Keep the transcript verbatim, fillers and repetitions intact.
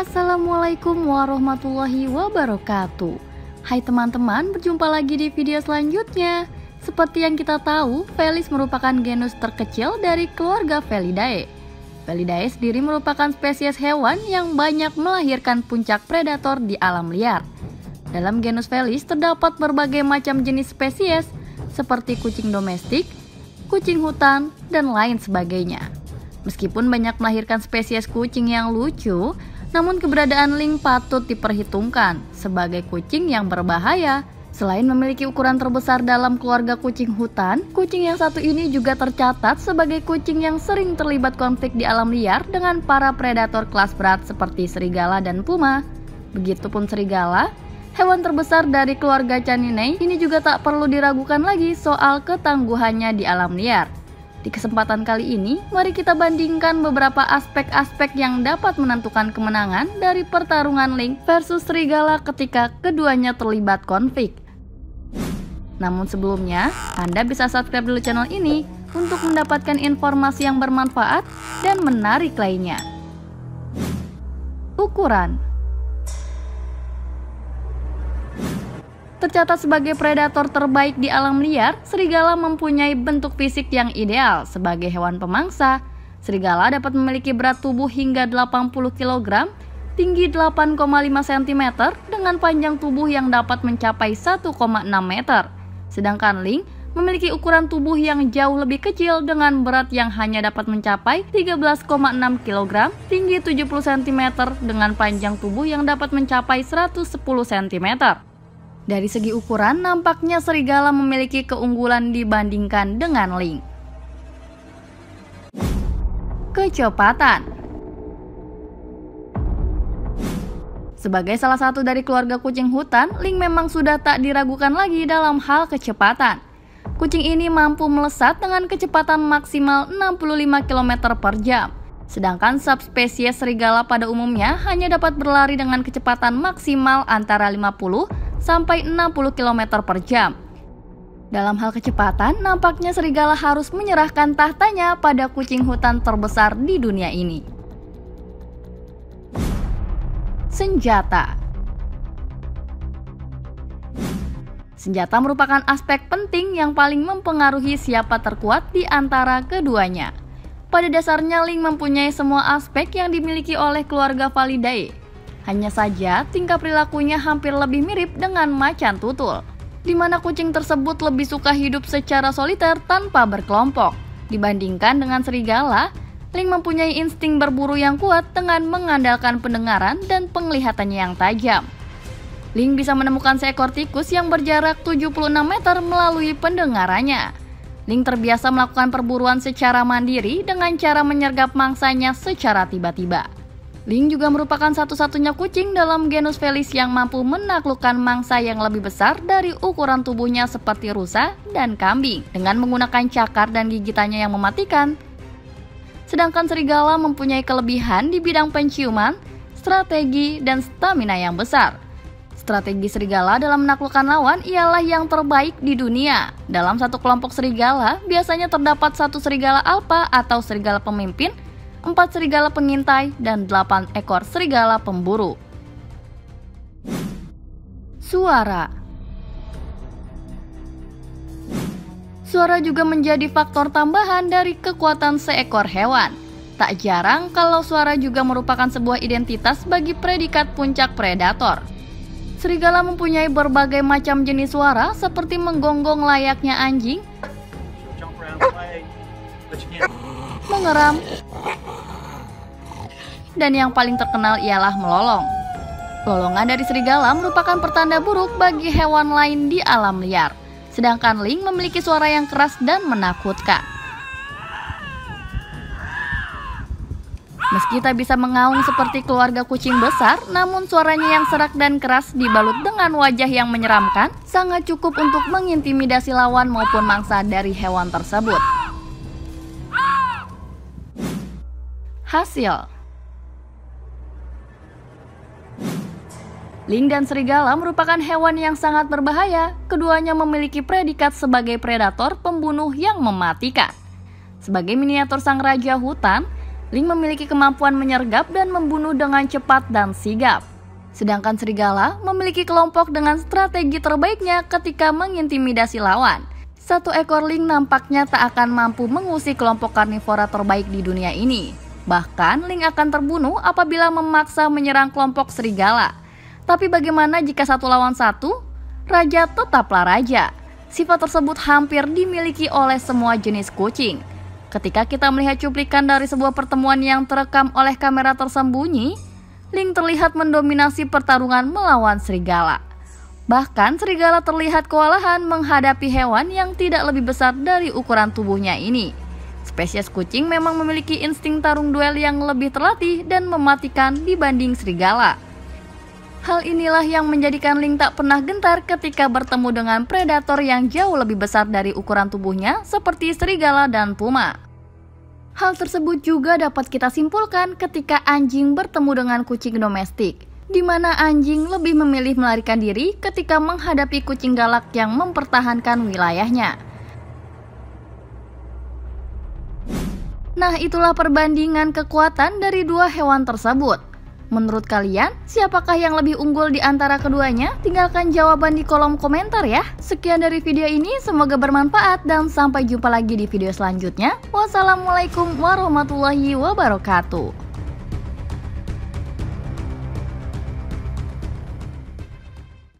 Assalamualaikum warahmatullahi wabarakatuh. Hai teman-teman, berjumpa lagi di video selanjutnya. Seperti yang kita tahu, Felis merupakan genus terkecil dari keluarga Felidae. Felidae sendiri merupakan spesies hewan yang banyak melahirkan puncak predator di alam liar. Dalam genus Felis terdapat berbagai macam jenis spesies seperti kucing domestik, kucing hutan, dan lain sebagainya. Meskipun banyak melahirkan spesies kucing yang lucu, namun keberadaan Lynx patut diperhitungkan sebagai kucing yang berbahaya. Selain memiliki ukuran terbesar dalam keluarga kucing hutan, kucing yang satu ini juga tercatat sebagai kucing yang sering terlibat konflik di alam liar dengan para predator kelas berat seperti serigala dan puma. Begitupun serigala, hewan terbesar dari keluarga Caninae, ini juga tak perlu diragukan lagi soal ketangguhannya di alam liar. Di kesempatan kali ini, mari kita bandingkan beberapa aspek-aspek yang dapat menentukan kemenangan dari pertarungan Lynx versus serigala ketika keduanya terlibat konflik. Namun sebelumnya, Anda bisa subscribe dulu channel ini untuk mendapatkan informasi yang bermanfaat dan menarik lainnya. Ukuran. Tercatat sebagai predator terbaik di alam liar, serigala mempunyai bentuk fisik yang ideal sebagai hewan pemangsa. Serigala dapat memiliki berat tubuh hingga delapan puluh kilogram, tinggi delapan koma lima sentimeter, dengan panjang tubuh yang dapat mencapai satu koma enam meter. Sedangkan Lynx memiliki ukuran tubuh yang jauh lebih kecil dengan berat yang hanya dapat mencapai tiga belas koma enam kilogram, tinggi tujuh puluh sentimeter, dengan panjang tubuh yang dapat mencapai seratus sepuluh sentimeter. Dari segi ukuran, nampaknya serigala memiliki keunggulan dibandingkan dengan Lynx. Kecepatan. Sebagai salah satu dari keluarga kucing hutan, Lynx memang sudah tak diragukan lagi dalam hal kecepatan. Kucing ini mampu melesat dengan kecepatan maksimal enam puluh lima kilometer per jam. Sedangkan subspesies serigala pada umumnya hanya dapat berlari dengan kecepatan maksimal antara lima puluh sampai enam puluh kilometer per jam. Dalam hal kecepatan, nampaknya serigala harus menyerahkan tahtanya pada kucing hutan terbesar di dunia ini. Senjata. Senjata merupakan aspek penting yang paling mempengaruhi siapa terkuat di antara keduanya. Pada dasarnya, Lynx mempunyai semua aspek yang dimiliki oleh keluarga Felidae. Hanya saja, tingkah perilakunya hampir lebih mirip dengan macan tutul, di mana kucing tersebut lebih suka hidup secara soliter tanpa berkelompok. Dibandingkan dengan serigala, Lynx mempunyai insting berburu yang kuat dengan mengandalkan pendengaran dan penglihatannya yang tajam. Lynx bisa menemukan seekor tikus yang berjarak tujuh puluh enam meter melalui pendengarannya. Lynx terbiasa melakukan perburuan secara mandiri dengan cara menyergap mangsanya secara tiba-tiba. Lynx juga merupakan satu-satunya kucing dalam genus Felis yang mampu menaklukkan mangsa yang lebih besar dari ukuran tubuhnya seperti rusa dan kambing dengan menggunakan cakar dan gigitannya yang mematikan. Sedangkan serigala mempunyai kelebihan di bidang penciuman, strategi, dan stamina yang besar. Strategi serigala dalam menaklukkan lawan ialah yang terbaik di dunia. Dalam satu kelompok serigala, biasanya terdapat satu serigala alfa atau serigala pemimpin, empat serigala pengintai, dan delapan ekor serigala pemburu. Suara. Suara juga menjadi faktor tambahan dari kekuatan seekor hewan. Tak jarang kalau suara juga merupakan sebuah identitas bagi predikat puncak predator. Serigala mempunyai berbagai macam jenis suara seperti menggonggong layaknya anjing, mengeram, dan yang paling terkenal ialah melolong. Lolongan dari serigala merupakan pertanda buruk bagi hewan lain di alam liar. Sedangkan Lynx memiliki suara yang keras dan menakutkan. Meski tak bisa mengaung seperti keluarga kucing besar, namun suaranya yang serak dan keras dibalut dengan wajah yang menyeramkan sangat cukup untuk mengintimidasi lawan maupun mangsa dari hewan tersebut. Hasil. Lynx dan serigala merupakan hewan yang sangat berbahaya. Keduanya memiliki predikat sebagai predator pembunuh yang mematikan. Sebagai miniatur sang raja hutan, Lynx memiliki kemampuan menyergap dan membunuh dengan cepat dan sigap. Sedangkan serigala memiliki kelompok dengan strategi terbaiknya ketika mengintimidasi lawan. Satu ekor lynx nampaknya tak akan mampu mengusik kelompok karnivora terbaik di dunia ini. Bahkan lynx akan terbunuh apabila memaksa menyerang kelompok serigala. Tapi bagaimana jika satu lawan satu? Raja tetaplah raja. Sifat tersebut hampir dimiliki oleh semua jenis kucing. Ketika kita melihat cuplikan dari sebuah pertemuan yang terekam oleh kamera tersembunyi, lynx terlihat mendominasi pertarungan melawan serigala. Bahkan serigala terlihat kewalahan menghadapi hewan yang tidak lebih besar dari ukuran tubuhnya ini. Spesies kucing memang memiliki insting tarung duel yang lebih terlatih dan mematikan dibanding serigala. Hal inilah yang menjadikan lynx tak pernah gentar ketika bertemu dengan predator yang jauh lebih besar dari ukuran tubuhnya seperti serigala dan puma. Hal tersebut juga dapat kita simpulkan ketika anjing bertemu dengan kucing domestik, di mana anjing lebih memilih melarikan diri ketika menghadapi kucing galak yang mempertahankan wilayahnya. Nah, itulah perbandingan kekuatan dari dua hewan tersebut. Menurut kalian, siapakah yang lebih unggul di antara keduanya? Tinggalkan jawaban di kolom komentar ya. Sekian dari video ini, semoga bermanfaat dan sampai jumpa lagi di video selanjutnya. Wassalamualaikum warahmatullahi wabarakatuh.